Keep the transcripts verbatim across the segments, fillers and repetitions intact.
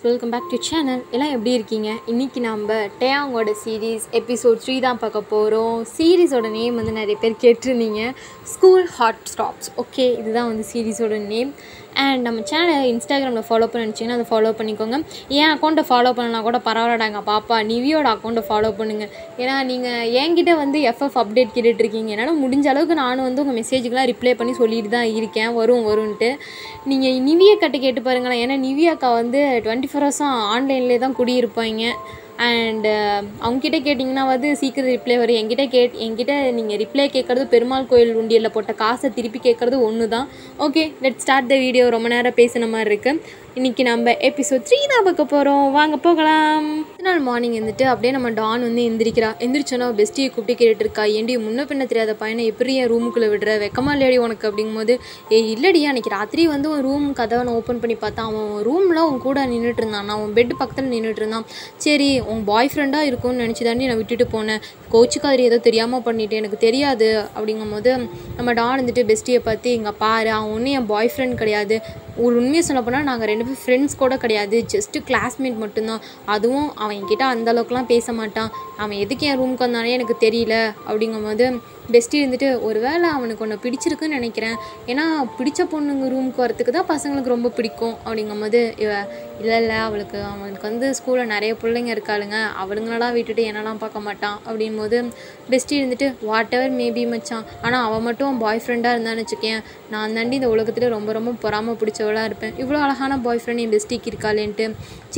Welcome back to channel. Ella eppadi irkeenga inniki namba Taeyang oda series episode three dhaan paakaporom. Series oda name vandu nare per ketrninga school hot stops. Okay, idhu dhaan vandu series oda name. And நம்ம சேனலை இன்ஸ்டாகிராமில் follow பண்ணிச்சிங்கன்னா அதை follow பண்ணிக்கோங்க. என் அக்கௌண்ட்டை follow பண்ணனா கூட பரவாயில்லடாங்க பாப்பா, நிவியோட அக்கௌண்ட்டை ஃபாலோ பண்ணுங்கள். ஏன்னா நீங்கள் என்கிட்ட வந்து எஃப்எஃப் அப்டேட் கேட்டுட்ருக்கீங்க. என்னால் முடிஞ்ச அளவுக்கு நானும் வந்து உங்கள் மெசேஜுக்கெலாம் ரிப்ளை பண்ணி சொல்லிட்டு தான் இருக்கேன், வரும் வரும்ன்ட்டு. நீங்கள் நிவியை கட்ட கேட்டு பாருங்களேன். ஏன்னா நிவியாக்கா வந்து டுவெண்ட்டி ஃபோர் ஹவர்ஸும் ஆன்லைன்லேயே தான் குடியிருப்பாங்க. அண்ட் அவங்ககிட்ட கேட்டிங்கன்னா வந்து சீக்கிரம் ரிப்ளை வரும். என்கிட்ட கேட் என்கிட்ட நீங்கள் ரிப்ளை கேட்குறது பெருமாள் கோயில் உண்டியலில் போட்ட காசை திருப்பி கேட்குறது ஒன்று தான். Okay, let start the video. ரொம்ப நேரம் பேசின மாதிரி இருக்குது. இன்றைக்கி நம்ம எபிசோட் த்ரீ தான் பார்க்க போகிறோம், வாங்க போகலாம். நாள் மார்னிங் வந்துட்டு அப்படியே நம்ம டான் வந்து எந்திரிக்கிறா. எந்திரிச்சோன்னா பெஸ்ட்டியை கூப்பிட்டு கேட்டுருக்கா, ஏண்டி முன்ன பின்ன தெரியாத பையனை எப்படி என் ரூமுக்குள்ளே விடுற, வெக்கமா லேடி உனக்கு அப்படிங்கும்போது, ஏ இல்லடி அன்றைக்கி ராத்திரி வந்து உன் ரூம் கதவை நான் ஓப்பன் பண்ணி பார்த்தா அவன் ரூமில் உன் கூட நின்றுட்டு இருந்தான், நான் உன் பெட்டு பக்கத்தில் நின்றுட்டு இருந்தான். சரி உன் பாய் ஃப்ரெண்டாக இருக்கும்னு நினச்சி தாண்டி நான் விட்டுட்டு போனேன், கோச்சுக்காரி ஏதோ தெரியாமல் பண்ணிவிட்டேன், எனக்கு தெரியாது அப்படிங்கும்போது நம்ம டான் வந்துட்டு பெஸ்ட்டியை பார்த்து இங்கே பாரு அவன் ஒன்று என் பாய் ஃப்ரெண்ட் கிடையாது, ஒரு உண்மையை சொல்ல போனால் நாங்கள் ரெண்டு பேரும் ஃப்ரெண்ட்ஸ் கூட கிடையாது, ஜஸ்ட்டு கிளாஸ்மேட் மட்டும்தான், அதுவும் அவன் என்கிட்ட அந்தளவுக்குலாம் பேச மாட்டான், அவன் எதுக்கு என் ரூமுக்கு வந்தானே எனக்கு தெரியல அப்படிங்கும்போது பெஸ்ட்டி இருந்துட்டு ஒரு வேளை அவனுக்கு ஒன்று பிடிச்சிருக்குன்னு நினைக்கிறேன், ஏன்னா பிடிச்ச பொண்ணுங்க ரூமுக்கு வரத்துக்கு தான் பசங்களுக்கு ரொம்ப பிடிக்கும் அப்படிங்கும்போது, இவ இல்லை இல்லை அவளுக்கு அவனுக்கு வந்து ஸ்கூலில் நிறைய பிள்ளைங்க இருக்காளுங்க, அவளுங்களெல்லாம் விட்டுட்டு என்னெல்லாம் பார்க்க மாட்டான் அப்படிங்கும்போது பெஸ்ட்டி இருந்துட்டு வாட் எவர் மேபி மச்சான், ஆனால் அவன் மட்டும் பாய் ஃப்ரெண்டாக இருந்தான்னு வச்சுக்கேன் நான் தாண்டி இந்த உலகத்தில் ரொம்ப ரொம்ப பொறாமல் பிடிச்சவளாக இருப்பேன், இவ்வளோ அழகான பாய் ஃப்ரெண்ட் என் பெஸ்ட்டிக்கு இருக்காளேன்ட்டு.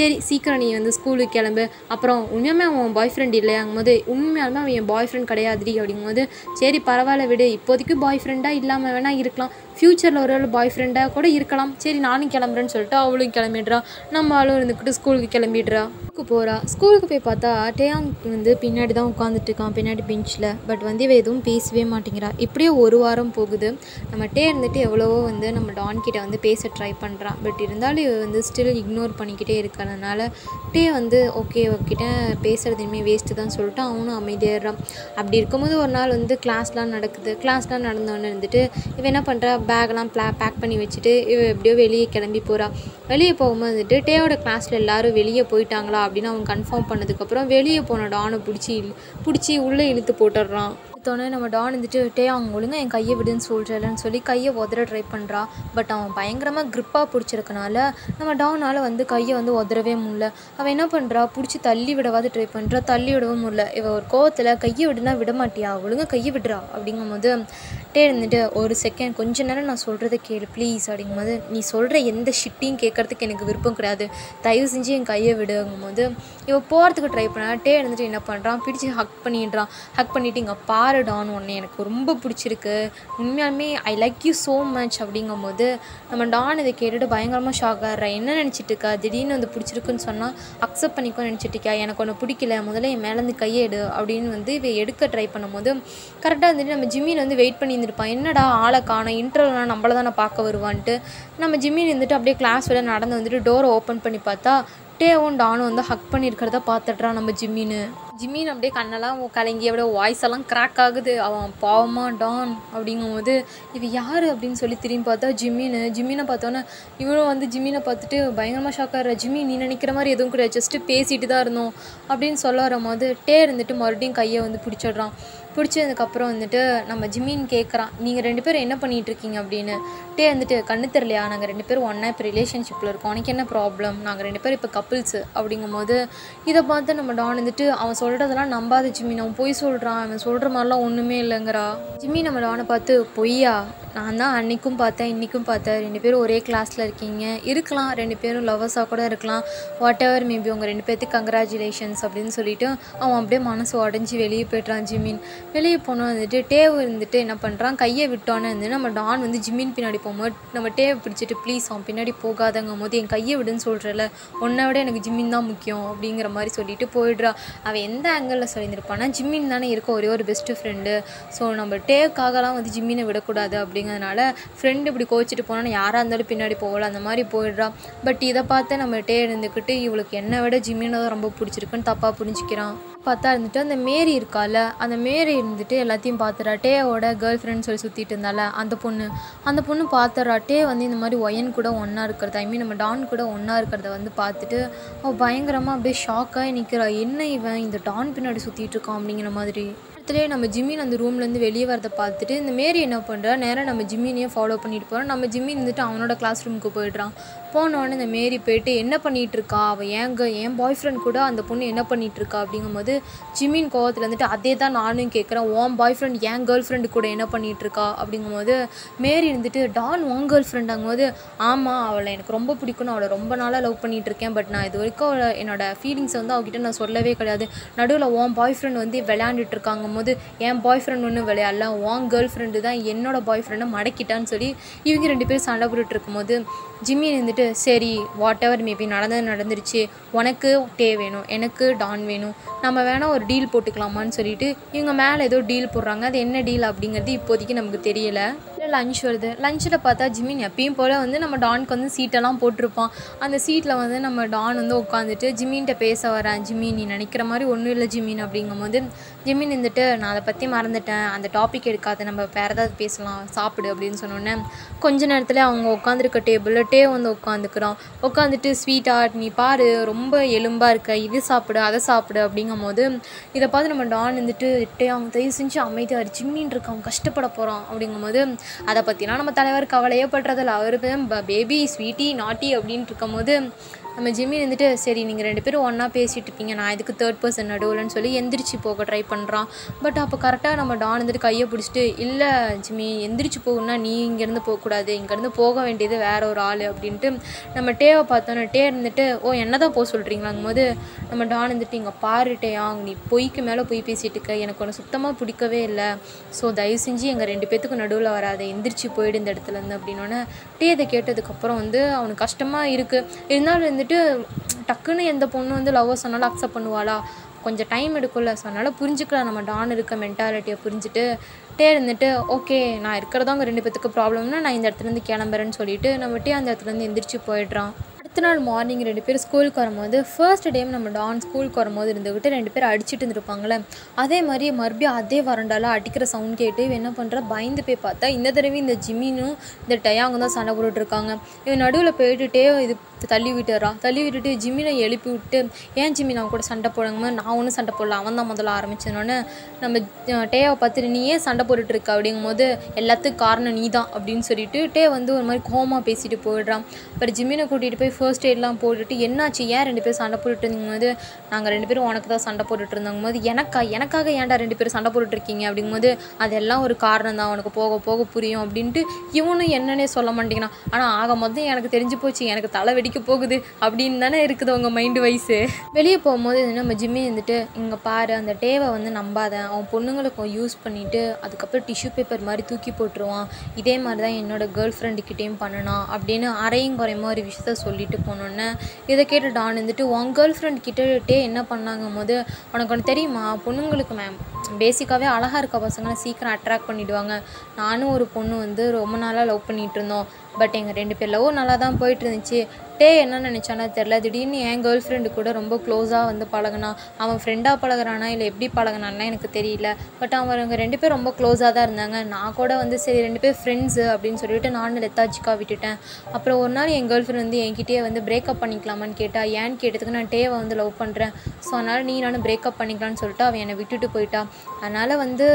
சரி சீக்கிரம் நீ வந்து ஸ்கூலுக்கு கிளம்பு, அப்புறம் உண்மையாமே அவன் பாய் ஃப்ரெண்ட் இல்லையாங்கும்போது உண்மையாலுமே அவன் என் பாய் ஃப்ரெண்ட் கிடையாதுடி அப்படிங்கும்போது, சரி பரவாயில்ல விடு, இப்போதைக்கு பாய் ஃப்ரெண்டாக இல்லாமல் வேணால் இருக்கலாம், ஃப்யூச்சரில் ஒரு வேளை பாய் ஃப்ரெண்டாக கூட இருக்கலாம், சரி நானும் கிளம்புறேன்னு சொல்லிட்டு அவளும் கிளம்பிடுறா. நம்ம ஆளும் இருந்துக்கிட்டு ஸ்கூலுக்கு கிளம்பிடுறா. ஸ்கூலுக்கு போகிறா. ஸ்கூலுக்கு போய் பார்த்தா டேயாங் வந்து பின்னாடி தான் உட்காந்துட்டு இருக்கான், பின்னாடி பெஞ்சில். பட் வந்து இவ எதுவும் பேசவே மாட்டேங்கிறா. இப்படியே ஒரு வாரம் போகுது. நம்ம டே இருந்துட்டு எவ்வளவோ வந்து நம்ம டான்கிட்ட வந்து பேச ட்ரை பண்ணுறான். பட் இருந்தாலும் இவ வந்து ஸ்டில் இக்னோர் பண்ணிக்கிட்டே இருக்கிறதுனால டே வந்து ஓகே அவகிட்ட பேசுகிறது இனிமேல் வேஸ்ட்டு தான் சொல்லிட்டு அவனும் அமைதியாகிறான். அப்படி இருக்கும்போது ஒரு நாள் வந்து கிளாஸ்லாம் நடக்குது. கிளாஸ்லாம் நடந்தோடனே இருந்துட்டு இவ என்ன பண்ணுறா, பேக்லாம் ப்ளா பேக் பண்ணி வச்சுட்டு இவ எப்படியோ வெளியே கிளம்பி போகிறா. வெளியே போகும்போது வந்துட்டு டேயோட கிளாஸில் எல்லோரும் வெளியே போயிட்டாங்களா அப்படின்னு அவன் கன்ஃபார்ம் பண்ணதுக்கப்புறம் வெளியே போன டானை பிடிச்சி பிடிச்சி உள்ளே இழுத்து போட்டுடுறான். தோணே நம்ம டான் வந்துட்டு டே அவங்க ஒழுங்காக என் கையை விடுன்னு சொல்கிறேன்னு சொல்லி கையை உதற ட்ரை பண்ணுறா. பட் அவன் பயங்கரமாக க்ரிப்பாக பிடிச்சிருக்கனால நம்ம டானால் வந்து கையை வந்து உதறவே முடியல. அவன் என்ன பண்ணுறா, பிடிச்சி தள்ளி விடவாது ட்ரை பண்ணுறா, தள்ளி விடவும் முடியல. இவன் ஒரு கோவத்தில் கையை விடுனா விட மாட்டியா, ஒழுங்காக கையை விடுறா அப்படிங்கும்போது டே இருந்துட்டு ஒரு செகண்ட் கொஞ்ச நேரம் நான் சொல்கிறத கேளு ப்ளீஸ் அப்படிங்கும்போது, நீ சொல்கிற எந்த ஷிட்டையும் கேட்குறதுக்கு எனக்கு விருப்பம் கிடையாது, தயவு செஞ்சு என் கையை விடுங்கும்போது இவன் போகிறதுக்கு ட்ரை பண்ணா. டே இருந்துட்டு என்ன பண்ணுறான், பிடிச்சி ஹக் பண்ணிடுறான். ஹக் பண்ணிவிட்டு இங்கே பார் டான் ஒன்று எனக்கு ரொம்ப பிடிச்சிருக்கு, உண்மையாலுமே I like you so much அப்படிங்கும்போது நம்ம டான் இதை கேட்டுட்டு பயங்கரமாக ஷாக் ஆகிற. என்ன நினச்சிட்டு இருக்கா, திடீர்னு வந்து பிடிச்சிருக்குன்னு சொன்னால் அக்செப்ட் பண்ணிக்கோ நினச்சிட்டு இருக்கா, எனக்கு ஒன்று பிடிக்கல முதல்ல என் மேலேருந்து கையை எடு அப்படின்னு வந்து இவ எடுக்க ட்ரை பண்ணும்போது கரெக்டாக வந்துட்டு நம்ம ஜிம்மியில் வந்து வெயிட் பண்ணி இருந்திருப்பான். என்னடா ஆளை காணோம், இன்டர்வியூலாம் நம்மள தானே பார்க்க வருவான்ட்டு நம்ம ஜிம்மியில் இருந்துட்டு அப்படியே கிளாஸ் வெளியே நடந்து வந்துட்டு டோரை ஓப்பன் பண்ணி பார்த்தா டேவும் டானும் வந்து ஹக் பண்ணியிருக்கிறத பார்த்துட்றான். நம்ம ஜிம்மின்னு ஜிம்மின்னு அப்படியே கண்ணெல்லாம் கலங்கி அப்படியே வாய்ஸ் எல்லாம் கிராக் ஆகுது. அவன் பாவமாக டான் அப்படிங்கும்போது இவ யார் அப்படின்னு சொல்லி திரும்பி பார்த்தா ஜிம்மின்னு. ஜிம்மினை பார்த்தோன்னே இவனும் வந்து ஜிம்மினை பார்த்துட்டு பயங்கரமாக ஷாக் ஆகிற. ஜிம்மி நீ நினைக்கிற மாதிரி எதுவும் கிடையாது, ஜஸ்ட்டு பேசிட்டு தான் இருந்தோம் அப்படின்னு சொல்ல வரும்போது டே இருந்துட்டு மறுபடியும் கையை வந்து பிடிச்சிடுறான். பிடிச்சதுக்கப்புறம் வந்துட்டு நம்ம ஜிம்மின்னு கேட்குறான், நீங்கள் ரெண்டு பேரும் என்ன பண்ணிகிட்ருக்கீங்க அப்படின்னு. டே வந்துட்டு கண்ணு தெரியலையா, நாங்கள் ரெண்டு பேரும் ஒன்றா இப்போ ரிலேஷன்ஷிப்பில் இருக்கோம், உனக்கு என்ன ப்ராப்ளம், நாங்கள் ரெண்டு பேரும் இப்போ கப்புள்ஸு அப்படிங்கும்போது இதை பார்த்து நம்ம டான் வந்துட்டு அவன் சொல்கிறதெல்லாம் நம்பாத ஜிம்மி, நான் போய் சொல்கிறான், அவன் சொல்கிற மாதிரிலாம் ஒன்றுமே இல்லைங்கிறா. ஜிம்மி நம்ம டானை பார்த்து பொய்யா, நான் தான் அன்றைக்கும் பார்த்தேன் இன்றைக்கும் பார்த்தேன், ரெண்டு பேரும் ஒரே கிளாஸில் இருக்கீங்க, இருக்கலாம் ரெண்டு பேரும் லவ்வர்ஸாக கூட இருக்கலாம், வாட் எவர் மேபி உங்கள் ரெண்டு பேர்த்துக்கு கங்க்ராச்சுலேஷன்ஸ் அப்படின்னு சொல்லிவிட்டு அவன் அப்படியே மனசு உடஞ்சி வெளியே போய்ட்றான். ஜிம்மின் வெளியே போனால் வந்துட்டு டேவ் இருந்துட்டு என்ன பண்ணுறான், கையை விட்டோன்னு இருந்துட்டு நம்ம டான் வந்து ஜிம்மின் பின்னாடி போகும்போது நம்ம டேவை பிடிச்சிட்டு ப்ளீஸ் அவன் பின்னாடி போகாதங்கும் போது என் கையை விடுன்னு சொல்கிறல, ஒன்றை விட எனக்கு ஜிம்மின் தான் முக்கியம் அப்படிங்கிற மாதிரி சொல்லிட்டு போயிடுறா. அவன் எந்த ஆங்கிளில் சொல்லியிருப்பான்னா, ஜிம்மின் தானே இருக்க ஒரே ஒரு பெஸ்ட்டு ஃப்ரெண்டு, ஸோ நம்ம டேவுக்காகலாம் வந்து ஜிம்மினை விடக்கூடாது அப்படிங்கிறதுனால ஃப்ரெண்டு இப்படி கோச்சிட்டு போனோன்னா யாராக இருந்தாலும் பின்னாடி போகலாம் அந்த மாதிரி போயிடுறா. பட் இதை பார்த்து நம்ம டே இருந்துக்கிட்டு இவளுக்கு என்னை விட ஜிம்மினை தான் ரொம்ப பிடிச்சிருக்குன்னு தப்பாக புரிஞ்சுக்கிறான். பார்த்தா இருந்துட்டு அந்த மேரி இருக்கால அந்த மேரி இருந்துட்டு எல்லாத்தையும் பார்த்துறா டேவோட கேர்ள் ஃப்ரெண்ட்ஸ் சொல்லி சுற்றிட்டு இருந்தால அந்த பொண்ணு அந்த பொண்ணு பார்த்துறா டே வந்து இந்த மாதிரி ஒயன் கூட ஒன்றா இருக்கிறது ஐ மீன் நம்ம டான் கூட ஒன்றா இருக்கிறத வந்து பார்த்துட்டு அவள் பயங்கரமாக அப்படியே ஷாக்காகி நிற்கிறா என்ன இவன் இந்த டான் பின்னாடி சுற்றிட்டு இருக்கான் அப்படிங்கிற மாதிரி இடத்துலேயே நம்ம ஜிம்மின் அந்த ரூம்லேருந்து வெளியே வரதை பார்த்துட்டு இந்த மேரி என்ன பண்ணுறா நேராக நம்ம ஜிம்மினையே ஃபாலோ பண்ணிட்டு போகிறோம் நம்ம ஜிம்மின் இருந்துட்டு அவனோட கிளாஸ் ரூமுக்கு போய்ட்றான் போனோடனே இந்த மேரி போயிட்டு என்ன பண்ணிகிட்ருக்கா அவள் ஏங்க என் பாய் ஃப்ரெண்ட் கூட அந்த பொண்ணு என்ன பண்ணிகிட்ருக்கா அப்படிங்கும்போது ஜிம்மின் கோவத்தில் வந்துட்டு அதே தான் நானும் கேட்குறேன் ஓம் பாய் ஃப்ரெண்ட் என் கேர்ள் ஃப்ரெண்டு கூட என்ன பண்ணிகிட்ருக்கா அப்படிங்கும்போது மேரி இருந்துட்டு டான் உன் கேர்ள் ஃப்ரெண்டாங்கும்போது ஆமாம் அவளை எனக்கு ரொம்ப பிடிக்கும் அவளை ரொம்ப நாளாக லவ் பண்ணிகிட்ருக்கேன் பட் நான் இது வரைக்கும் அவளை என்னோடய ஃபீலிங்ஸை வந்து அவகிட்ட நான் சொல்லவே கிடையாது நடுவில் ஓம் பாய் ஃப்ரெண்ட் வந்து விளையாண்டுட்டு இருக்காங்கும் போது என் பாய் ஃப்ரெண்ட் ஒன்றும் விளையாடல ஓன் கேர்ள் ஃப்ரெண்டு தான் என்னோடய பாய் ஃப்ரெண்டை மடக்கிட்டான்னு சொல்லி இவங்க ரெண்டு பேரும் சண்டை போட்டுட்டு இருக்கும்போது ஜிம்மின் இருந்துட்டு சரி வாட் எவர் மேபி நடந்தது நடந்துருச்சு உனக்கு டே வேணும் எனக்கு டான் வேணும் நம்ம வேணால் ஒரு டீல் போட்டுக்கலாமான்னு சொல்லிட்டு இவங்க மேலே ஏதோ டீல் போடுறாங்க அது என்ன டீல் அப்படிங்கிறது இப்போதைக்கு நமக்கு தெரியலை. லஞ்ச் வருது லஞ்சில் பார்த்தா ஜிம்மின் எப்பயும் போல் வந்து நம்ம டானுக்கு வந்து சீட்டெல்லாம் போட்டிருப்பான் அந்த சீட்டில் வந்து நம்ம டான் வந்து உட்காந்துட்டு ஜிம்மின்கிட்ட பேச வரேன் ஜிம்மின் நீ நினைக்கிற மாதிரி ஒன்றும் இல்லை ஜிம்மின் அப்படிங்கும்போது ஜிம்மின் இருந்துட்டு நான் அதை பற்றி மறந்துட்டேன் அந்த டாபிக் எடுக்காத நம்ம வேறு ஏதாவது பேசலாம் சாப்பிடு அப்படின்னு சொன்னோன்னே கொஞ்ச நேரத்தில் அவங்க உட்காந்துருக்க டேபிளில் டே வந்து உட்காந்துக்கிறோம் உட்காந்துட்டு ஸ்வீட் ஆர்ட் நீ பாரு ரொம்ப எலும்பாக இருக்க இது சாப்பிடு அதை சாப்பிடு அப்படிங்கும் போது இதை பார்த்து நம்ம டான் வந்துட்டு டே அவங்க தயவு செஞ்சு அமைதியாரு ஜிம்மின் இருக்கு அவங்க கஷ்டப்பட போகிறான் அப்படிங்கும்போது அதை பற்றினா நம்ம தலைவர் கவலையே படுறதில்ல அவருக்கு பேபி ஸ்வீட்டி நாட்டி அப்படின்ட்டு இருக்கும் போது நம்ம ஜிம்மி இருந்துட்டு சரி நீங்கள் ரெண்டு பேரும் ஒன்றா பேசிகிட்டு இருப்பீங்க நான் இதுக்கு தேர்ட் பர்சன் நடுவில்னு சொல்லி எந்திரிச்சு போக ட்ரை பண்ணுறான் பட் அப்போ கரெக்டாக நம்ம டான் வந்துட்டு கையை பிடிச்சிட்டு இல்லை ஜிம்மி எந்திரிச்சு போகணுன்னா நீ இங்கேருந்து போகக்கூடாது இங்கேருந்து போக வேண்டியது வேறு ஒரு ஆள் அப்படின்ட்டு நம்ம டேவை பார்த்தோன்னா டே இருந்துட்டு ஓ என்ன தான் போக சொல்கிறீங்களாங்கும் போது நம்ம டான் இருந்துட்டு இங்கே பாருட்டே அவங்க நீ பொய்க்கு மேலே போய் பேசிகிட்டு இருக்க எனக்கு ஒன்று சுத்தமாக பிடிக்கவே இல்லை ஸோ தயவு செஞ்சு எங்கள் ரெண்டு பேர்த்துக்கு நடுவில் வராது எந்திரிச்சு போயிடு இந்த இடத்துலேருந்து அப்படின்னோடனே டே இதை கேட்டதுக்கப்புறம் வந்து அவனுக்கு கஷ்டமாக இருக்குது இருந்தாலும் இருந்து வந்துட்டு டக்குன்னு எந்த பொண்ணு வந்து லவ்வை சொன்னாலும் அக்செப்ட் பண்ணுவாளா கொஞ்சம் டைம் எடுக்கும்ல ஸோ அதனால் புரிஞ்சுக்கலாம் நம்ம டான் இருக்க மென்டாலிட்டியை புரிஞ்சுட்டு டே இருந்துட்டு ஓகே நான் இருக்கிறதவங்க ரெண்டு பேத்துக்கு ப்ராப்ளம்னா நான் இந்த இடத்துலேருந்து கிளம்புறேன்னு சொல்லிட்டு நம்ம டே அந்த இடத்துலேருந்து எந்திரிச்சு போயிடுறான். அடுத்த நாள் மார்னிங் ரெண்டு பேர் ஸ்கூலுக்கு வரும்போது ஃபர்ஸ்ட் டைம் நம்ம டான் ஸ்கூலுக்கு வரும்போது இருந்துக்கிட்டு ரெண்டு பேர் அடிச்சுட்டு இருந்துருப்பாங்களே அதே மாதிரி மறுபடியும் அதே வரண்டால அடிக்கிற சவுண்ட் கேட்டு இவன் என்ன பண்ணுறா பயந்து போய் பார்த்தா இந்த தடவை இந்த ஜிம்மினும் இந்த டயாங்க தான் சண்டை போட்டுட்ருக்காங்க இவன் நடுவில் போயிட்டுட்டே இது தள்ளி விட்டுறா தள்ளி விட்டுட்டு ஜிம்மினை எழுப்பி விட்டு ஏன் ஜிம்மி நான் கூட சண்டை போடுங்க நான் ஒன்றும் சண்டை போடல அவன் தான் முதல்ல ஆரம்பிச்சனோன்னு நம்ம டேவை பார்த்துட்டு நீ ஏன் சண்டை போட்டுட்ருக்க அப்படிங்கும் போது எல்லாத்துக்கும் காரணம் நீ தான் அப்படின்னு சொல்லிட்டு டே வந்து ஒரு மாதிரி கோமா பேசிட்டு போயிடுறான் அப்புறம் ஜிம்மினை கூட்டிகிட்டு போய் ஃபர்ஸ்ட் எய்ட்லாம் போட்டுட்டு என்னாச்சு ஏன் ரெண்டு பேரும் சண்டை போட்டுட்டு இருந்தது நாங்கள் ரெண்டு பேரும் உனக்கு தான் சண்டை போட்டுட்டு இருந்தோங்கும் போது எனக்கா எனக்காக ஏன்டா ரெண்டு பேரும் சண்டை போட்டுட்ருக்கீங்க அப்படிங்கும்போது அதெல்லாம் ஒரு காரணம் தான் உனக்கு போக போக புரியும் அப்படின்ட்டு இவனும் என்னன்னே சொல்ல மாட்டேங்கிறான். ஆனால் ஆக மொத்தம் எனக்கு தெரிஞ்சு போச்சு எனக்கு தலை வெடிக்க போகுது அப்படின்னு தானே இருக்குது அவங்க மைண்டு வயசு. வெளியே போகும்போது நம்ம ஜிம்மி இருந்துட்டு இங்கே பாரு அந்த டேவை வந்து நம்பாத அவன் பொண்ணுங்களுக்கும் யூஸ் பண்ணிவிட்டு அதுக்கப்புறம் டிஷ்யூ பேப்பர் மாதிரி தூக்கி போட்டுருவான் இதே மாதிரி தான் என்னோடய கேர்ள் ஃப்ரெண்டுக்கிட்டேயும் பண்ணணும் அப்படின்னு அரையும் குறையுமா ஒரு விஷயத்த சொல்லிட்டு போனோன்னே இதை கேட்டு டான் வந்துட்டு உன் கேர்ள் ஃப்ரெண்ட் கிட்டே என்ன பண்ணாங்கும் போது உனக்கு ஒன்று தெரியுமா பொண்ணுங்களுக்கு மேம் பேசிக்காகவே அழகாக இருக்க பசங்களை சீக்கிரம் அட்ராக்ட் பண்ணிவிடுவாங்க நானும் ஒரு பொண்ணு வந்து ரொம்ப நாளாக லவ் பண்ணிகிட்டு இருந்தோம் பட் எங்கள் ரெண்டு பேர் லவ் நல்லா தான் போயிட்டு இருந்துச்சு டே என்ன நினச்சானா தெரில திடீர்னு என் கேர்ள் ஃப்ரெண்டு கூட ரொம்ப க்ளோஸாக வந்து பழகினா அவன் ஃப்ரெண்டாக பழகிறானா இல்லை எப்படி பழகினான்னா எனக்கு தெரியல பட் அவன் அவங்க ரெண்டு பேர் ரொம்ப க்ளோஸாக தான் இருந்தாங்க நான் கூட வந்து சரி ரெண்டு பேர் ஃப்ரெண்ட்ஸு அப்படின்னு சொல்லிவிட்டு நானும் லெத்தாஜிக்காக விட்டுட்டேன். அப்புறம் ஒரு நாள் என் கேர்ள் ஃப்ரெண்ட் வந்து என்கிட்டயே வந்து பிரேக்கப் பண்ணிக்கலாமான்னு கேட்டா ஏன்னு கேட்டதுக்கு நான் டேவை வந்து லவ் பண்ணுறேன் ஸோ அதனால் நீ நானும் பிரேக்கப் பண்ணிக்கலான்னு சொல்லிட்டு அவன் என்னை விட்டுட்டு போயிட்டா அதனால் வந்து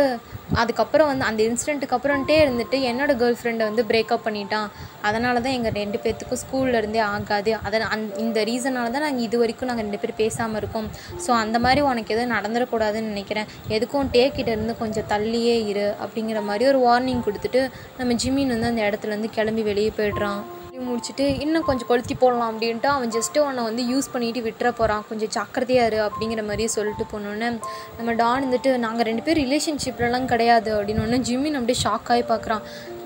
அதுக்கப்புறம் வந்து அந்த இன்சிடெண்ட்டுக்கு அப்புறம்ட்டே இருந்துட்டு என்னோடய கேர்ள் ஃப்ரெண்டை வந்து பிரேக்கப் பண்ணிட்டான் அதனால தான் எங்கள் ரெண்டு பேர்த்துக்கும் ஸ்கூல்லேருந்தே ஆகாது அதை அந் இந்த ரீசனால தான் நாங்கள் இது வரைக்கும் நாங்கள் ரெண்டு பேர் பேசாமல் இருக்கோம் ஸோ அந்த மாதிரி உனக்கு எதுவும் நடந்துடக்கூடாதுன்னு நினைக்கிறேன் எதுக்கும் டேக்கிட்ட இருந்து கொஞ்சம் தள்ளியே இரு அப்படிங்கிற மாதிரி ஒரு வார்னிங் கொடுத்துட்டு நம்ம ஜிம்மின் வந்து அந்த இடத்துலேருந்து கிளம்பி வெளியே போய்ட்றான். முடிச்சுட்டு இன்னும் கொஞ்சம் கொளுத்தி போடலாம் அப்படின்ட்டு அவன் ஜஸ்ட்டு உன்னை வந்து யூஸ் பண்ணிவிட்டு விட்டுற போகிறான் கொஞ்சம் ஜாக்கிரதையாக இரு அப்படிங்கிற மாதிரியே சொல்லிட்டு போனோன்னே நம்ம டான் வந்துட்டு நாங்கள் ரெண்டு பேர் ரிலேஷன்ஷிப்லலாம் கிடையாது அப்படின்னு ஒன்று ஜிம்மின் அப்படியே ஷாக்காகி பார்க்குறான்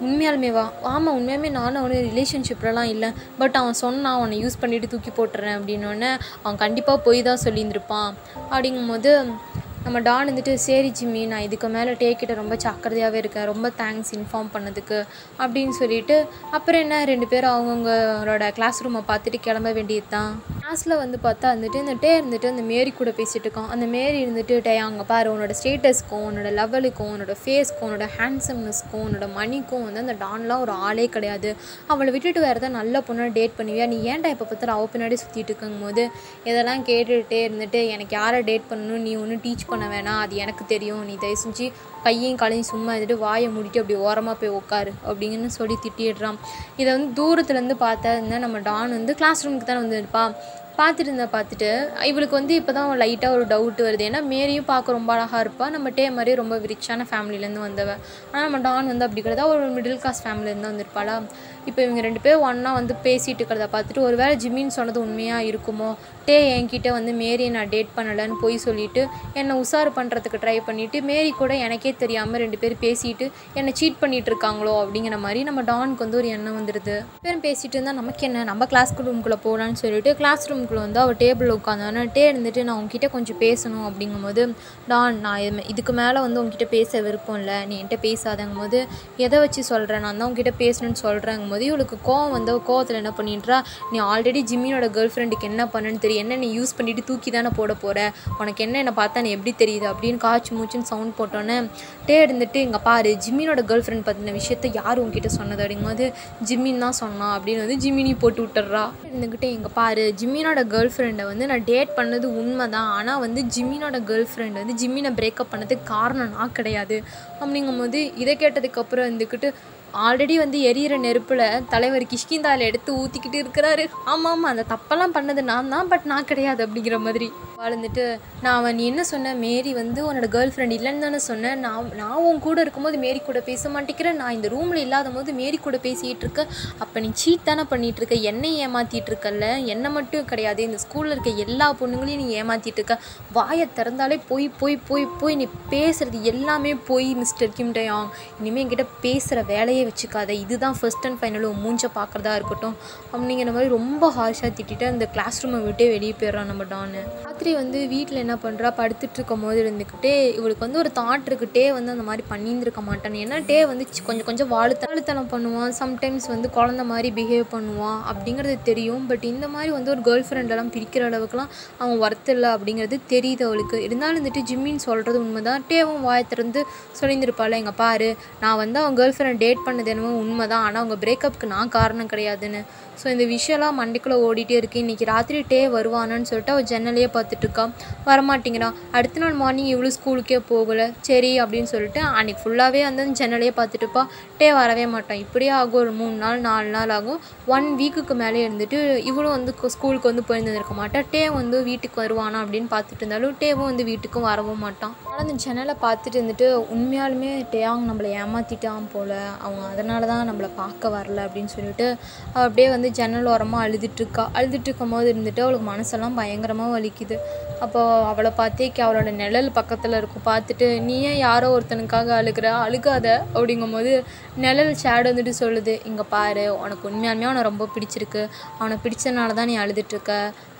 உண்மையாலுமேவா ஆமாம் உண்மையாலுமே நானும் அவனு ரிலேஷன்ஷிப்லலாம் இல்லை பட் அவன் சொன்னான் அவனை யூஸ் பண்ணிவிட்டு தூக்கி போட்டுறேன் அப்படின்னோடனே அவன் கண்டிப்பாக போய் தான் சொல்லியிருந்திருப்பான் அப்படிங்கும்போது நம்ம டான் வந்துட்டு சரி ஜிம்மி நான் இதுக்கு மேலே டேக்கிட்ட ரொம்ப சக்கரதையாகவே இருக்கேன் ரொம்ப தேங்க்ஸ் இன்ஃபார்ம் பண்ணதுக்கு அப்படின்னு சொல்லிட்டு அப்புறம் என்ன ரெண்டு பேரும் அவங்கவுங்களோட கிளாஸ் ரூமை பார்த்துட்டு கிளம்ப வேண்டியது தான். கிளாஸில் வந்து பார்த்தா வந்துட்டு இந்த டே இருந்துட்டு அந்த மேரி கூட பேசிகிட்டு இருக்கோம். அந்த மேரி இருந்துட்டு டே அங்கே பாரு உன்னோட ஸ்டேட்டஸ்க்கும் உன்னோட லெவலுக்கும் உன்னோட ஃபேஸ்க்கும் உன்னோட ஹேண்ட்ஸம்னஸ்க்கும் உன்னோட மணிக்கும் வந்து அந்த டான்லாம் ஒரு ஆளே கிடையாது. அவளை விட்டுட்டு வேறு தான் நல்ல பொண்ணாக டேட் பண்ணுவியா, நீ ஏன்டா இப்போ பார்த்தாலும் அவள் பின்னாடி சுற்றிட்டு இருக்கும்போது இதெல்லாம் கேட்டுகிட்டே இருந்துட்டு எனக்கு யாரை டேட் பண்ணணும், நீ ஒன்று டீச் பண்ண வேணாம், அது எனக்கு தெரியும், நீ தயவு செஞ்சு கையும் கலையும் சும்மா இருந்துட்டு வாயை முடிட்டு அப்படி ஓரமாக போய் உட்காரு அப்படின்னு சொல்லி திட்டிடுறான். இதை வந்து தூரத்துலேருந்து பார்த்தா இருந்தால் நம்ம டான் வந்து கிளாஸ் ரூமுக்கு தானே வந்துருப்பா. பார்த்துட்டு இருந்தா பார்த்துட்டு இவளுக்கு வந்து இப்போ தான் லைட்டாக ஒரு டவுட் வருது. ஏன்னா மேரியும் பார்க்க ரொம்ப அழகாக இருப்பாள், நம்ம டே மாதிரி ரொம்ப ரிச்சான ஃபேமிலியிலேருந்து வந்தவன். ஆனால் நம்ம டான் வந்து அப்படி கிடையாது, ஒரு மிடில் கிளாஸ் ஃபேமிலியிலேருந்து வந்திருப்பாளா. இப்போ இவங்க ரெண்டு பேரும் ஒன்றா வந்து பேசிகிட்டு இருக்கிறத பார்த்துட்டு ஒரு வேளை ஜிம்மின்னு சொன்னது உண்மையாக இருக்குமோ, டே என்கிட்ட வந்து மேரியை நான் டேட் பண்ணலைன்னு போய் சொல்லிவிட்டு என்னை உஷார் பண்ணுறதுக்கு ட்ரை பண்ணிவிட்டு மேரி கூட எனக்கே தெரியாமல் ரெண்டு பேர் பேசிட்டு என்னை சீட் பண்ணிகிட்டு இருக்காங்களோ அப்படிங்கிற மாதிரி நம்ம டானுக்கு வந்து ஒரு எண்ணம் வந்துடுது. பேரும் பேசிகிட்டு இருந்தால் நமக்கு என்ன, நம்ம கிளாஸ் ரூம்குள்ளே போகலான்னு சொல்லிட்டு கிளாஸ் ரூம்குள்ளே வந்து அவள் டேபிளில் உட்காந்தோன்னா டே இருந்துட்டு நான் உங்ககிட்ட கொஞ்சம் பேசணும் அப்படிங்கும்போது டான் நான் இதுக்கு மேலே வந்து உங்ககிட்ட பேச விருப்பம் இல்லை, நீ என்கிட்ட பேசாதங்கும்போது எதை வச்சு சொல்கிறேன் நான் தான் உங்ககிட்ட பேசணுன்னு சொல்கிறேங்க போது இவளுக்கு கோவம் வந்து கோவத்தில் என்ன பண்ணிட்டுறா, நீ ஆல்ரெடி ஜிம்மியோட கேர்ள் ஃப்ரெண்டுக்கு என்ன பண்ணுன்னு தெரியும், என்ன நீ யூஸ் பண்ணிவிட்டு தூக்கி தானே போட போகிற, உனக்கு என்ன என்னை பார்த்தா நீ எப்படி தெரியுது அப்படின்னு காய்ச்சி மூச்சுன்னு சவுண்ட் போட்டோன்னே டே இருந்துட்டு இங்கே பாரு ஜிம்மியோட கேர்ள் ஃப்ரெண்ட் பற்றின விஷயத்த யார் உங்ககிட்ட சொன்னது அப்படிங்கும்போது ஜிம்மின்னு தான் சொன்னான் அப்படின்னு வந்து ஜிம்மினி போட்டு விட்டுறா. இருந்துக்கிட்டே இங்கே பாரு ஜிம்மியோட கேர்ள் ஃப்ரெண்டை வந்து நான் டேட் பண்ணது உண்மை தான், ஆனால் வந்து ஜிம்மியோட கேர்ள் ஃப்ரெண்ட் வந்து ஜிம்மினை பிரேக்கப் பண்ணதுக்கு காரணம் நான் கிடையாது அப்படிங்கும்போது இதை கேட்டதுக்கப்புறம் இருந்துக்கிட்டு ஆல்ரெடி வந்து எரியிற நெருப்பில் தலைவர் கிஷ்கிந்தாவில் எடுத்து ஊற்றிக்கிட்டு இருக்கிறாரு. ஆமாம் ஆமாம் அந்த தப்பெல்லாம் பண்ணது நான் தான், பட் நான் கிடையாது அப்படிங்கிற மாதிரி வாழ்ந்துட்டு நான் அவன் நீ என்ன சொன்னேன் மேரி வந்து உன்னோட கேர்ள் ஃப்ரெண்ட் இல்லைன்னு தானே சொன்னேன், நான் நான் உன் கூட இருக்கும்போது மேரி கூட பேச மாட்டேங்கிறேன், நான் இந்த ரூமில் இல்லாத போது மேரி கூட பேசிகிட்டு இருக்கேன், அப்போ நீ சீட் தானே பண்ணிகிட்ருக்க, என்னை ஏமாற்றிட்டுருக்கல, என்னை மட்டும் கிடையாது இந்த ஸ்கூலில் இருக்க எல்லா பொண்ணுங்களையும் நீ ஏமாற்றிட்டுருக்க, வாயை திறந்தாலே போய் போய் போய் போய் நீ பேசுகிறது எல்லாமே போய் மிஸ்டர் கிம் டயாங் இனிமேல் என்கிட்ட பேசுகிற வேலையை வச்சுக்காத, இதுதான் ஃபர்ஸ்ட் அண்ட் ஃபைனலும் மூஞ்ச பார்க்குறதா இருக்கட்டும் அப்படிங்கிற மாதிரி ரொம்ப ஹார்ஷாக திட்டிட்டு அந்த கிளாஸ் ரூமை விட்டே வெளியே போயிடறான் நம்ம டான். ராத்திரி வந்து வீட்டில் என்ன பண்ணுறா படுத்துட்டு இருக்கும் போது இருந்துக்கிட்டே இவளுக்கு வந்து ஒரு தாட் இருக்குட்டே வந்து அந்த மாதிரி பண்ணியிருந்திருக்க மாட்டானு. ஏன்னா டே வந்து கொஞ்சம் கொஞ்சம் வாழுத்தனம் பண்ணுவான், சம்டைம்ஸ் வந்து குழந்தை மாதிரி பிஹேவ் பண்ணுவான் அப்படிங்கிறது தெரியும். பட் இந்த மாதிரி வந்து ஒரு கேர்ள் ஃப்ரெண்டெல்லாம் பிரிக்கிற அளவுக்குலாம் அவன் ஒர்த்தில்லை அப்படிங்கிறது தெரியுது அவளுக்கு. இருந்தாலும் வந்துட்டு ஜிம்மின்னு சொல்கிறது உண்மைதான், டேவும் வாயத்திறந்து சொல்லியிருந்திருப்பாள் எங்கள் பாரு நான் வந்து அவன் கேர்ள் ஃப்ரெண்ட் டேட் பண்ணது என்னமோ உண்மை தான், ஆனால் அவங்க பிரேக்கப்புக்கு நான் காரணம் கிடையாதுன்னு. ஸோ இந்த விஷயம்லாம் மண்டைக்குள்ளே ஓடிட்டே இருக்குது. இன்றைக்கி ராத்திரி டே வருவானான்னு சொல்லிட்டு அவள் ஜன்னலையே பார்த்துட்ருக்கான், வரமாட்டேங்கிறான். அடுத்த நாள் மார்னிங் இவ்வளோ ஸ்கூலுக்கே போகலை சரி அப்படின்னு சொல்லிட்டு அன்றைக்கி ஃபுல்லாகவே வந்து ஜன்னலையே பார்த்துட்டுப்பா, டே வரவே மாட்டான். இப்படியே ஆகும் ஒரு மூணு நாள் நாலு நாள் ஆகும். ஒன் வீக்குக்கு மேலே இருந்துட்டு இவ்வளோ வந்து ஸ்கூலுக்கு வந்து போயிருந்துருக்க மாட்டான். டே வந்து வீட்டுக்கு வருவானா அப்படின்னு பார்த்துட்டு இருந்தாலும் டேவும் வந்து வீட்டுக்கும் வரவும் மாட்டான். ஆனால் அந்த ஜன்னலை பார்த்துட்டு இருந்துட்டு உண்மையாலுமே டேயாங் நம்மளை ஏமாற்றிட்டான் போல், அவங்க அதனால தான் நம்மளை பார்க்க வரல அப்படின்னு சொல்லிட்டு அப்படியே வந்து ஜன்னல் ஓரமாக அழுதுட்டுருக்கா. அழுதுட்டுருக்கும் போது இருந்துட்டு அவளுக்கு மனசெல்லாம் பயங்கரமாக வலிக்குது. அப்போது அவளை பார்த்தே அவளோட நிழல் பக்கத்தில் இருக்கும் பார்த்துட்டு நீ ஏன் யாரோ ஒருத்தனுக்காக அழுகிற, அழுகாத அப்படிங்கும்போது நிழல் ஷேடு வந்துட்டு சொல்லுது இங்கே பாரு உனக்கு உண்மையாலுமே அவனை ரொம்ப பிடிச்சிருக்கு, அவனை பிடிச்சதுனால தான் நீ அழுதுட்டுருக்க,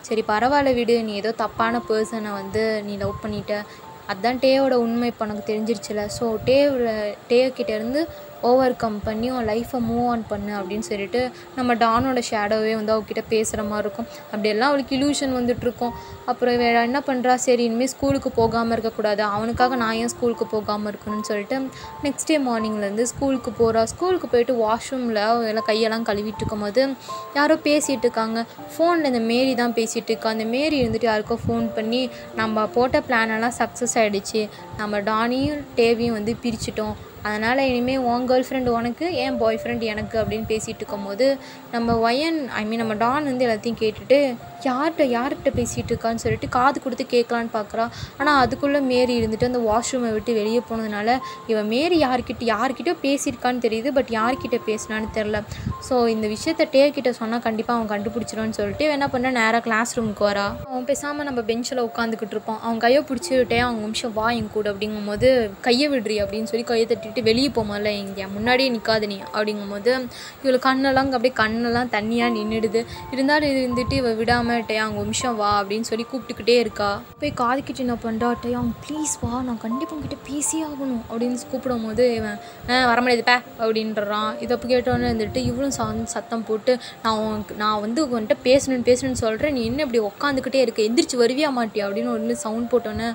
சரி பரவாயில்ல விடு, நீ ஏதோ தப்பான பர்சனை வந்து நீ லவ் பண்ணிட்ட, அதுதான் டேவோட உண்மை இப்போ உனக்கு தெரிஞ்சிருச்சுல, ஸோ டேவோட டேக்கிட்டேருந்து ஓவர் கம் பண்ணி அவன் லைஃப்பை மூவ் ஆன் பண்ணு அப்படின்னு சொல்லிட்டு நம்ம டானோட ஷேடோவே வந்து அவகிட்ட பேசுகிற மாதிரி இருக்கும். அப்படியெல்லாம் அவளுக்கு இலூஷன் வந்துட்டுருக்கும். அப்புறம் வேறு என்ன பண்ணுறா, சரி இனிமேல் ஸ்கூலுக்கு போகாமல் இருக்கக்கூடாது, அவனுக்காக நான் ஏன் ஸ்கூலுக்கு போகாமல் இருக்கணும்னு சொல்லிட்டு நெக்ஸ்ட் டே மார்னிங்லேருந்து ஸ்கூலுக்கு போகிறா. ஸ்கூலுக்கு போயிட்டு வாஷ்ரூமில் எல்லாம் கையெல்லாம் கழுவிட்டு இருக்கும் போது யாரோ பேசிகிட்டு இருக்காங்க ஃபோனில். இந்த மேரி தான் பேசிகிட்டு இருக்கா. அந்த மேரி இருந்துட்டு யாருக்கோ ஃபோன் பண்ணி நம்ம போட்ட பிளானெல்லாம் சக்ஸஸ் ஆகிடுச்சு, நம்ம டானியும் டேவியும் வந்து பிரிச்சிட்டோம், அதனால் இனிமேல் உன் கேர்ள் ஃப்ரெண்டு உனக்கு என் பாய் ஃப்ரெண்டு எனக்கு அப்படின்னு பேசிகிட்டு இருக்கும்போது நம்ம வயன் ஐ மீன் நம்ம டான் வந்து எல்லாத்தையும் கேட்டுட்டு யார்கிட்ட யார்கிட்ட பேசிகிட்டு இருக்கான்னு சொல்லிட்டு காது கொடுத்து கேட்கலான்னு பார்க்குறா. ஆனால் அதுக்குள்ளே மேரி இருந்துட்டு அந்த வாஷ்ரூமை விட்டு வெளியே போனதுனால இவன் மேரி யார்கிட்ட யார்கிட்டயோ பேசியிருக்கான்னு தெரியுது, பட் யார்கிட்ட பேசினான்னு தெரில. ஸோ இந்த விஷயத்த டேக்கிட்ட சொன்னால் கண்டிப்பாக அவன் கண்டுபிடிச்சிடும்னு சொல்லிட்டு என்ன பண்ண நேராக கிளாஸ் ரூமுக்கு வரா. அவன் பேசாமல் நம்ம பெஞ்சில் உட்காந்துக்கிட்டு இருப்போம். அவன் கையை பிடிச்சிட்டே அவங்க நிமிஷம் வா எங்க கூட அப்படிங்கும்போது கையை விடுறி அப்படின்னு சொல்லி கையை தட்டிட்டு வெளியே போகல, இங்கே முன்னாடியே நிற்காது நீ அப்படிங்கும்போது இவளுக்கு கண்ணெல்லாம் அப்படியே கண்ணெல்லாம் தண்ணியாக நின்றுடுது. இருந்தாலும் இருந்துட்டு இவள் விடாமல் டே அவங்க நிமிஷம் வா அப்படின்னு சொல்லி கூப்பிட்டுக்கிட்டே இருக்கா. போய் காது கிட்ட என்ன பண்ணுறா, டே அவங்க ப்ளீஸ் வா நான் கண்டிப்பாக உங்ககிட்ட பேசி ஆகணும் அப்படின்னு கூப்பிடும் போது இவன் ஆ வர முடியாது பே அப்படின்றான். இதை கேட்டோன்னு இருந்துட்டு இவளும் சத்தம் போட்டு நான் நான் வந்து உன்கிட்ட பேசணுன்னு பேசணுன்னு சொல்கிறேன், நீ என்ன இப்படி உட்காந்துக்கிட்டே இருக்க, எந்திரிச்சு வருவியா மாட்டியா அப்படின்னு ஒன்று சவுண்ட் போட்டோன்னே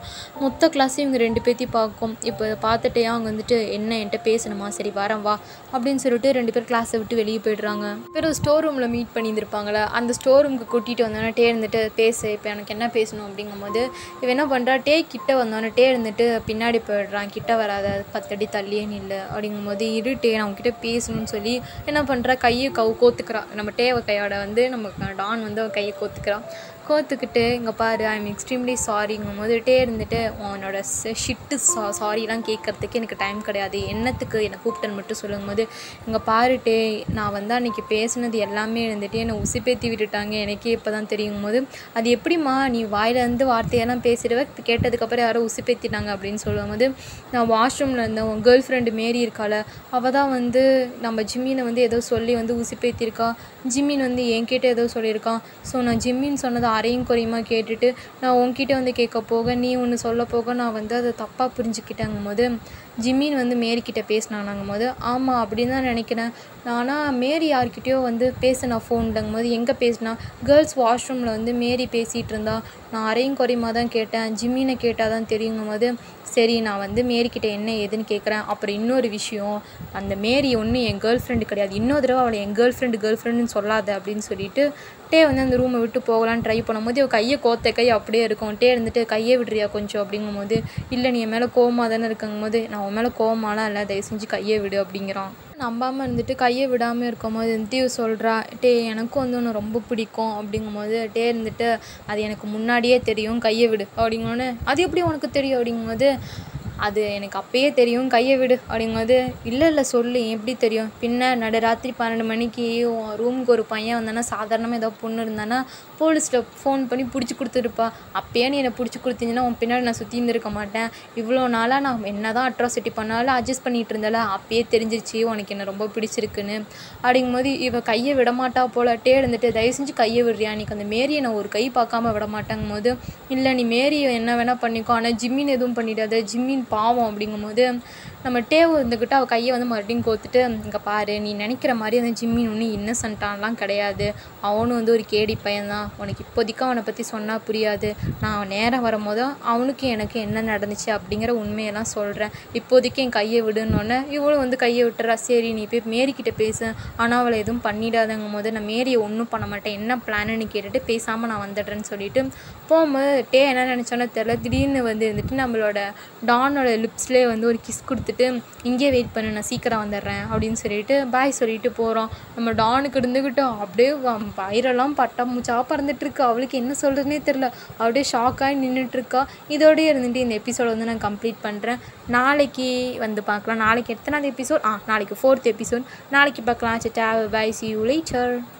மொத்த கிளாஸையும் இவங்க ரெண்டு பேர்த்தையும் பார்க்கும். இப்போ பார்த்துட்டே அவங்க வந்துட்டு என்ன என்கிட்ட பேசணுமா சரி வரேன் வா அப்படின்னு சொல்லிட்டு ரெண்டு பேர் கிளாஸை விட்டு வெளியே போய்ட்றாங்க. பிறகு ஸ்டோர் ரூமில் மீட் பண்ணியிருப்பாங்களே, அந்த ஸ்டோர் ரூமுக்கு கூட்டிகிட்டு வந்தோன்னே டே இருந்துட்டு பேசு இப்போ எனக்கு என்ன பேசணும் அப்படிங்கும்போது இவன் என்ன பண்ணுறா, டே கிட்டே வந்தோன்னே டே இருந்துட்டு பின்னாடி போய்ட்றான், கிட்ட வராத பத்தடி தள்ளியே நில்லு அப்படிங்கும்போது இருட்டே நான் அவங்ககிட்ட பேசணும்னு சொல்லி என்ன பண்ணுறா கையை கவு கோத்துக்கிறா. நம்ம டேவை கையோட வந்து நம்ம டான் வந்து அவன் கையை கோத்துக்கிறான். கோத்துக்கிட்டு இங்கே பாரு ஐ எம் எக்ஸ்ட்ரீம்லி சாரிங்கும் போது டே இருந்துட்டு உன்னோட ஷிட்டு சா சாரிலாம் கேட்குறதுக்கு எனக்கு டைம் கிடையாது, என்னத்துக்கு என்னை கூப்பிட்டேன்னு மட்டும் சொல்லுங்கும் போது இங்கே பாருட்டே நான் வந்து அன்றைக்கி பேசுனது எல்லாமே இருந்துட்டு என்னை உசுப்பேற்றி விட்டுட்டாங்க, எனக்கே இப்போ தான் தெரியும் போது அது எப்படிம்மா நீ வாயிலேருந்து வார்த்தையெல்லாம் பேசிடுவே கேட்டதுக்கப்புறம் யாரோ உசுப்பேற்றிட்டாங்க அப்படின்னு சொல்லும் போது நான் வாஷ்ரூமில் இருந்தேன் உன் கேர்ள் ஃப்ரெண்டு மாரி இருக்கால அவள் தான் வந்து நம்ம ஜிம்மினை வந்து ஏதோ சொல்லி வந்து உசுப்பேற்றிருக்கா, ஜிம்மின் வந்து என்கிட்ட ஏதோ சொல்லியிருக்கான், ஸோ நான் ஜிம்மின்னு சொன்னது அரையும் குறையுமா கேட்டுட்டு நான் உன்கிட்ட வந்து கேட்க போக நீ ஒன்று சொல்ல போக நான் வந்து அதை தப்பாக புரிஞ்சுக்கிட்டேங்கும் போது ஜிம்மின் வந்து மேரிக்கிட்ட பேசினானாங்கும் போது ஆமாம் அப்படின்னு தான் நினைக்கிறேன் ஆனால் மேரி யார்கிட்டயோ வந்து பேசினா ஃபோன்லங்கும் போது எங்கே பேசினா கேர்ள்ஸ் வாஷ்ரூமில் வந்து மேரி பேசிகிட்டு இருந்தா நான் அரையும் குறையுமா தான் கேட்டேன், ஜிம்மினை கேட்டால் தான் தெரியுங்கும் போது சரி நான் வந்து மேரிக்கிட்ட என்ன ஏதுன்னு கேட்குறேன். அப்புறம் இன்னொரு விஷயம் அந்த மேரி ஒன்று என் கேர்ள் ஃப்ரெண்டு கிடையாது, இன்னொரு தடவை அவளை என் கேர்ள் ஃப்ரெண்டு கேர்ள் ஃப்ரெண்டுன்னு சொல்லாத அப்படின்னு சொல்லிட்டு டே வந்து அந்த ரூமை விட்டு போகலான்னு ட்ரை பண்ணும்போது இவள் கையை கோத்த கை அப்படியே இருக்கும். டே இருந்துட்டு கையை விடுறியா கொஞ்சம் அப்படிங்கும்போது இல்லை நீ என் மேலே கோவமாக தானே இருக்குங்கும் போது நான் உன் மேலே கோவமாலாம் இல்லை தயவு செஞ்சு கையை விடு அப்படிங்கிறான். நம்பாமல் இருந்துட்டு கையை விடாமல் இருக்கும் போது இருந்துட்டு இவ சொல்கிறா டே எனக்கும் வந்து ஒன்று ரொம்ப பிடிக்கும் அப்படிங்கும்போது டே இருந்துட்டு அது எனக்கு முன்னாடியே தெரியும் கையை விடு அப்படிங்கன்னு அது எப்படி உனக்கு தெரியும் அப்படிங்கும்போது அது எனக்கு அப்பயே தெரியும் கையை விடு அப்படிங்கும்போது இல்லை இல்லை சொல்லு எப்படி தெரியும், பின்ன நடு ராத்திரி பன்னெண்டு மணிக்கு ரூமுக்கு ஒரு பையன் வந்தானா சாதாரணமாக ஏதோ பொண்ணு இருந்தானா போலீஸில் ஃபோன் பண்ணி பிடிச்சி கொடுத்துருப்பா, அப்பயே நீ என்னை பிடிச்சி கொடுத்தீங்கன்னா உன் பின்னாடி நான் சுற்றி இருந்திருக்க மாட்டேன், இவ்வளோ நாளாக நான் என்ன தான் அட்ராசிட்டி பண்ணாலும் அட்ஜஸ்ட் பண்ணிகிட்டு இருந்தால அப்பயே தெரிஞ்சிருச்சு உனக்கு என்ன ரொம்ப பிடிச்சிருக்குன்னு அப்படிங்கும்போது இவள் கையை விடமாட்டா போல. டே இருந்துட்டு தயவு செஞ்சு கையை விடுறியா நீக்கு அந்த மேரியை நான் ஒரு கை பார்க்காம விடமாட்டேங்கும் போது இல்லை நீ மேரியை என்ன வேணால் பண்ணிக்கோ ஆனால் ஜிம்மின் எதுவும் பண்ணிடாத ஜிம்மின் பாவம் அப்படிங்கும்போது நம்ம டேவை இருந்துக்கிட்டு அவள் கையை வந்து மறுபடியும் கோத்துட்டு இங்கே பாரு நீ நினைக்கிற மாதிரி அந்த ஜிம்மின் ஒன்றும் இன்னசென்ட்டானலாம் கிடையாது, அவனும் வந்து ஒரு கேடி பையன்தான், உனக்கு இப்போதைக்கு அவனை பற்றி சொன்னால் புரியாது, நான் நேரம் வரும்போது அவனுக்கு எனக்கு என்ன நடந்துச்சு அப்படிங்கிற உண்மையெல்லாம் சொல்கிறேன், இப்போதைக்கு என் கையை விடுன்னொன்னே இவளும் வந்து கையை விட்டுறா. சரி நீ போய் மேரிக்கிட்ட பேசு ஆனால் அவளை எதுவும் பண்ணிடாதங்கும் போது நான் மேரியை ஒன்றும் பண்ண மாட்டேன் என்ன பிளான்னு கேட்டுட்டு பேசாமல் நான் வந்துடுறேன்னு சொல்லிட்டு போகும்போது டே என்ன நினச்சோன்னா தெரில திடீர்னு வந்து இருந்துட்டு நம்மளோட டானோட லிப்ஸ்லேயே வந்து ஒரு கிஸ் கொடுத்துட்டு இங்கே வெயிட் பண்ணு நான் சீக்கிரம் வந்துடுறேன் அப்படின்னு சொல்லிட்டு பாய் சொல்லிட்டு போகிறோம். நம்ம டானுக்கு இருந்துக்கிட்டு அப்படியே வயிறெல்லாம் பட்டா மூச்சாக பறந்துட்டுருக்கு, அவளுக்கு என்ன சொல்கிறதுனே தெரில, அப்படியே ஷாக்காகி நின்றுட்டுருக்கா. இதோடய இருந்துட்டு இந்த எபிசோட் வந்து நான் கம்ப்ளீட் பண்ணுறேன். நாளைக்கு வந்து பார்க்கலாம், நாளைக்கு எத்தனாவது எபிசோட் ஆ நாளைக்கு ஃபோர்த் எபிசோட் நாளைக்கு பார்க்கலாம். Say bye, see you later.